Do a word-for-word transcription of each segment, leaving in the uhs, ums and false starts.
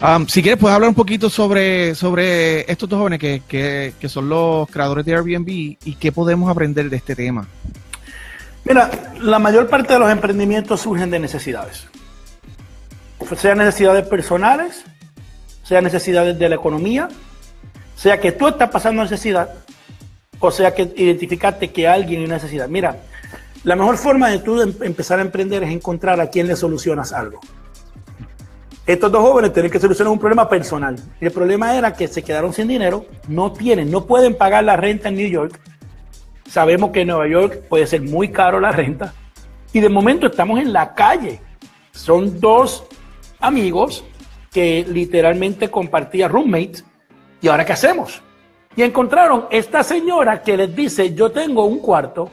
Um, si quieres, puedes hablar un poquito sobre, sobre estos dos jóvenes que, que, que son los creadores de Airbnb y qué podemos aprender de este tema. Mira, la mayor parte de los emprendimientos surgen de necesidades. Sean necesidades personales, sean necesidades de la economía, sea que tú estás pasando necesidad, o sea que identificaste que alguien tiene necesidad. Mira, la mejor forma de tú empezar a emprender es encontrar a quién le solucionas algo. Estos dos jóvenes tienen que solucionar un problema personal. El problema era que se quedaron sin dinero, no tienen, no pueden pagar la renta en New York. Sabemos que en Nueva York puede ser muy caro la renta. Y de momento estamos en la calle. Son dos amigos que literalmente compartían roommates. ¿Y ahora qué hacemos? Y encontraron esta señora que les dice, yo tengo un cuarto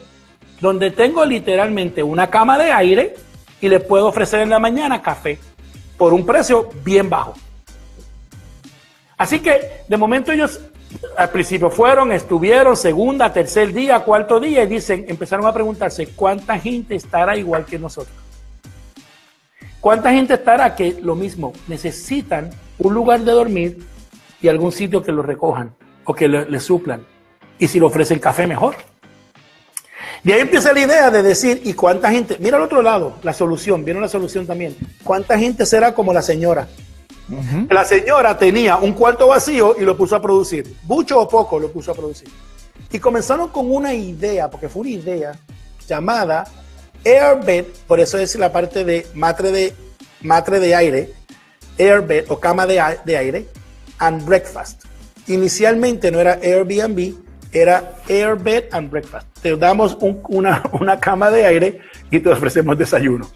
donde tengo literalmente una cama de aire y les puedo ofrecer en la mañana café por un precio bien bajo. Así que de momento ellos al principio fueron, estuvieron, segunda, tercer día, cuarto día y dicen, empezaron a preguntarse cuánta gente estará igual que nosotros. Cuánta gente estará que lo mismo, necesitan un lugar de dormir y algún sitio que lo recojan o que le, le suplan. Y si le ofrecen café, mejor. De ahí empieza la idea de decir, ¿y cuánta gente? Mira al otro lado, la solución, viene una solución también. ¿Cuánta gente será como la señora? Uh-huh. La señora tenía un cuarto vacío y lo puso a producir. Mucho o poco lo puso a producir. Y comenzaron con una idea, porque fue una idea llamada Airbed, por eso es la parte de matre de, matre de aire, Airbed o cama de, de aire, and breakfast. Inicialmente no era Airbnb, era Airbed and breakfast. Te damos un, una, una cama de aire y te ofrecemos desayuno.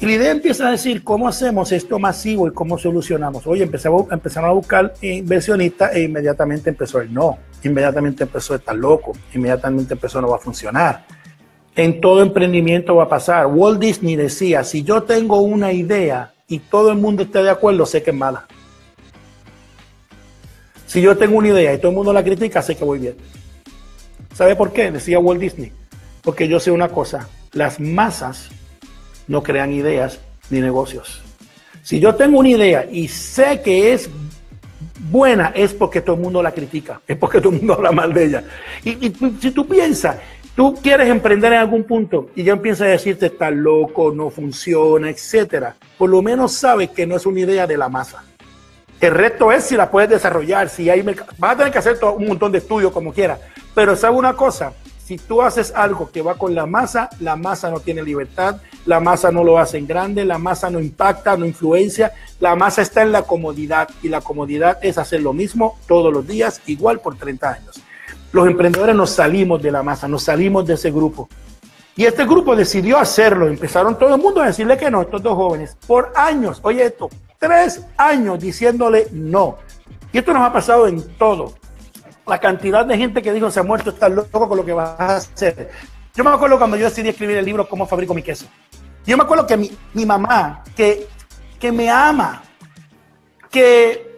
Y la idea empieza a decir, ¿cómo hacemos esto masivo y cómo solucionamos? Oye, empezamos, empezaron a buscar inversionistas e inmediatamente empezó el no, inmediatamente empezó a estar loco, inmediatamente empezó no va a funcionar. En todo emprendimiento va a pasar. Walt Disney decía, si yo tengo una idea y todo el mundo está de acuerdo, sé que es mala. Si yo tengo una idea y todo el mundo la critica, sé que voy bien. ¿Sabe por qué? Decía Walt Disney. Porque yo sé una cosa, las masas no crean ideas ni negocios. Si yo tengo una idea y sé que es buena, es porque todo el mundo la critica, es porque todo el mundo habla mal de ella. Y, y si tú piensas, tú quieres emprender en algún punto y ya empiezas a decirte, está loco, no funciona, etcétera. Por lo menos sabes que no es una idea de la masa. El reto es si la puedes desarrollar, si hay mercado. Vas a tener que hacer todo, un montón de estudios como quieras. Pero sabe una cosa, si tú haces algo que va con la masa, la masa no tiene libertad, la masa no lo hace en grande, la masa no impacta, no influencia, la masa está en la comodidad y la comodidad es hacer lo mismo todos los días, igual por treinta años. Los emprendedores nos salimos de la masa, nos salimos de ese grupo. Y este grupo decidió hacerlo, empezaron todo el mundo a decirle que no, estos dos jóvenes, por años, oye esto, tres años diciéndole no. Y esto nos ha pasado en todo. La cantidad de gente que dijo, se ha muerto, está loco con lo que vas a hacer. Yo me acuerdo cuando yo decidí escribir el libro ¿Cómo fabrico mi queso? Yo me acuerdo que mi, mi mamá, que, que me ama, que,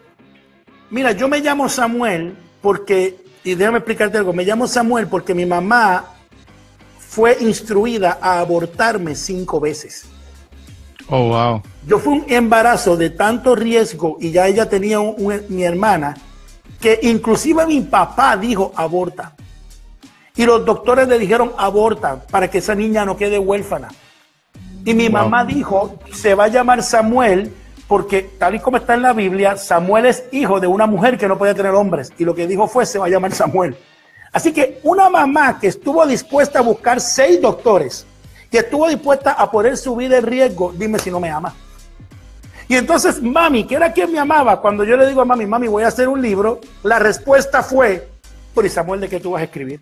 mira, yo me llamo Samuel porque, y déjame explicarte algo, me llamo Samuel porque mi mamá fue instruida a abortarme cinco veces. Oh, wow. Yo fui un embarazo de tanto riesgo y ya ella tenía un, un, mi hermana, que inclusive mi papá dijo aborta. Y los doctores le dijeron aborta para que esa niña no quede huérfana. Y mi wow. mamá dijo, se va a llamar Samuel porque tal y como está en la Biblia, Samuel es hijo de una mujer que no podía tener hombres. Y lo que dijo fue, se va a llamar Samuel. Así que una mamá que estuvo dispuesta a buscar seis doctores que estuvo dispuesta a poner su vida en riesgo, dime si no me ama. Y entonces mami, que era quien me amaba, cuando yo le digo a mami, mami voy a hacer un libro, la respuesta fue, pero Samuel, ¿de qué tú vas a escribir?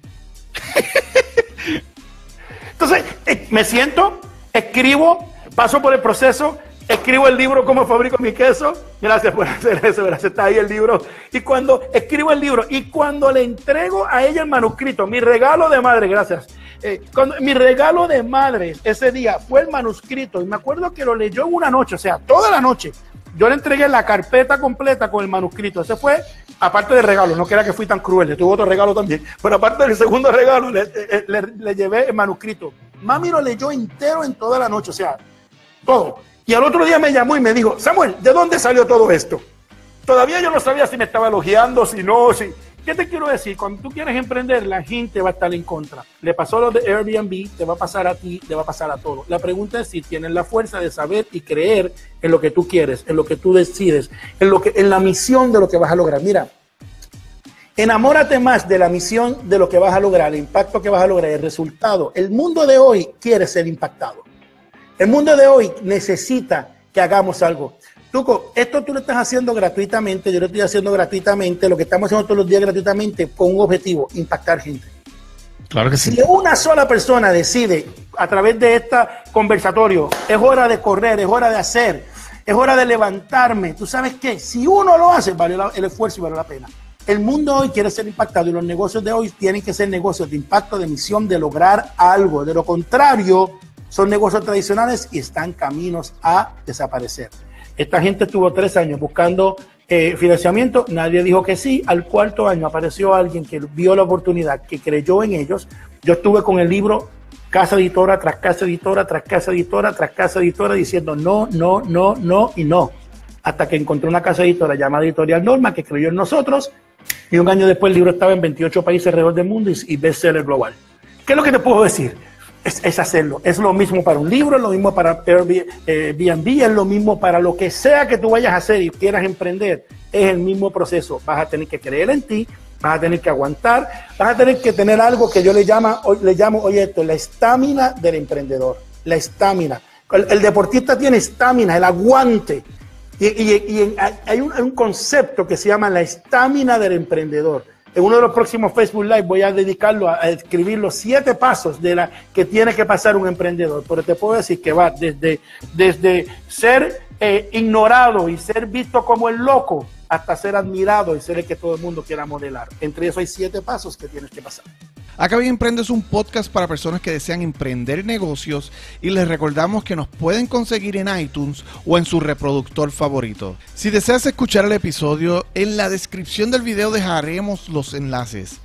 Entonces me siento, escribo, paso por el proceso, escribo el libro ¿Cómo fabrico mi queso? Gracias por hacer eso, gracias, está ahí el libro. Y cuando escribo el libro, y cuando le entrego a ella el manuscrito, mi regalo de madre, gracias. Eh, cuando, mi regalo de madre ese día fue el manuscrito y me acuerdo que lo leyó en una noche, o sea, toda la noche. Yo le entregué la carpeta completa con el manuscrito. Ese fue, aparte del regalo, no quería que fui tan cruel, le tuve otro regalo también, pero aparte del segundo regalo le, le, le, le llevé el manuscrito. Mami lo leyó entero en toda la noche, o sea, todo. Y al otro día me llamó y me dijo, Samuel, ¿de dónde salió todo esto? Todavía yo no sabía si me estaba elogiando, si no, si... ¿Qué te quiero decir? Cuando tú quieres emprender, la gente va a estar en contra. Le pasó a los de Airbnb, te va a pasar a ti, te va a pasar a todo. La pregunta es si tienes la fuerza de saber y creer en lo que tú quieres, en lo que tú decides, en, lo que, en la misión de lo que vas a lograr. Mira, enamórate más de la misión de lo que vas a lograr, el impacto que vas a lograr, el resultado. El mundo de hoy quiere ser impactado. El mundo de hoy necesita que hagamos algo. Tuco, esto tú lo estás haciendo gratuitamente, yo lo estoy haciendo gratuitamente, lo que estamos haciendo todos los días gratuitamente con un objetivo, impactar gente. Claro que sí. Si una sola persona decide a través de este conversatorio, es hora de correr, es hora de hacer, es hora de levantarme, ¿tú sabes qué? Si uno lo hace, vale el esfuerzo y vale la pena. El mundo hoy quiere ser impactado y los negocios de hoy tienen que ser negocios de impacto, de misión, de lograr algo. De lo contrario, son negocios tradicionales y están caminos a desaparecer. Esta gente estuvo tres años buscando eh, financiamiento, nadie dijo que sí. Al cuarto año apareció alguien que vio la oportunidad, que creyó en ellos. Yo estuve con el libro casa editora tras casa editora, tras casa editora, tras casa editora, diciendo no, no, no, no y no. Hasta que encontré una casa editora llamada Editorial Norma que creyó en nosotros y un año después el libro estaba en veintiocho países alrededor del mundo y bestseller global. ¿Qué es lo que te puedo decir? Es, es hacerlo, es lo mismo para un libro, es lo mismo para Airbnb, es lo mismo para lo que sea que tú vayas a hacer y quieras emprender, es el mismo proceso. Vas a tener que creer en ti, vas a tener que aguantar, vas a tener que tener algo que yo le, llama, le llamo, oye esto, la estamina del emprendedor, la estamina. El, el deportista tiene estamina, el aguante, y, y, y hay, un, hay un concepto que se llama la estamina del emprendedor. En uno de los próximos Facebook Live voy a dedicarlo a, a escribir los siete pasos de la que tiene que pasar un emprendedor. Pero te puedo decir que va desde, desde ser eh, ignorado y ser visto como el loco hasta ser admirado y ser el que todo el mundo quiera modelar. Entre eso hay siete pasos que tienes que pasar. Acaba y Emprende es un podcast para personas que desean emprender negocios y les recordamos que nos pueden conseguir en iTunes o en su reproductor favorito. Si deseas escuchar el episodio, en la descripción del video dejaremos los enlaces.